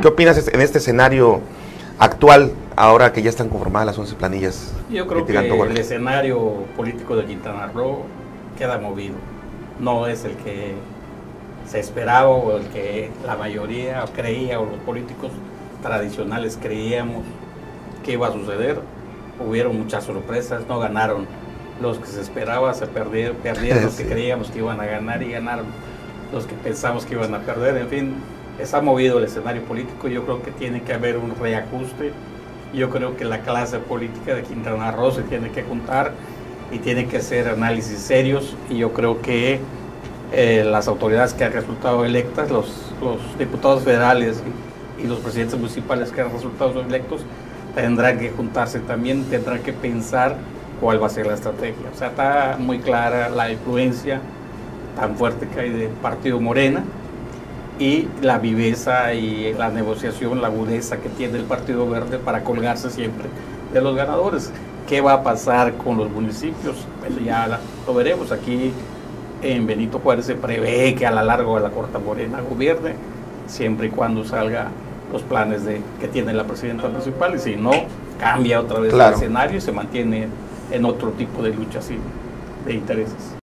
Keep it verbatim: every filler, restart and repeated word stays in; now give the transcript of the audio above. ¿Qué opinas en este escenario actual, ahora que ya están conformadas las once planillas? Yo creo que el escenario político de Quintana Roo queda movido. No es el que se esperaba o el que la mayoría creía o los políticos tradicionales creíamos que iba a suceder. Hubieron muchas sorpresas, no ganaron los que se esperaba, se perdieron, perdieron los que creíamos que iban a ganar y ganaron los que pensamos que iban a perder, en fin. Está movido el escenario político, yo creo que tiene que haber un reajuste, yo creo que la clase política de Quintana Roo se tiene que juntar y tiene que hacer análisis serios, y yo creo que eh, las autoridades que han resultado electas, los, los diputados federales y, y los presidentes municipales que han resultado electos, tendrán que juntarse también, tendrán que pensar cuál va a ser la estrategia. O sea, está muy clara la influencia tan fuerte que hay del Partido Morena, y la viveza y la negociación, la agudeza que tiene el Partido Verde para colgarse siempre de los ganadores. ¿Qué va a pasar con los municipios? Pues ya lo veremos. Aquí en Benito Juárez se prevé que a la larga o a la corta Morena gobierne, siempre y cuando salga los planes de, que tiene la presidenta municipal, y si no, cambia otra vez claro. El escenario y se mantiene en otro tipo de lucha así, de intereses.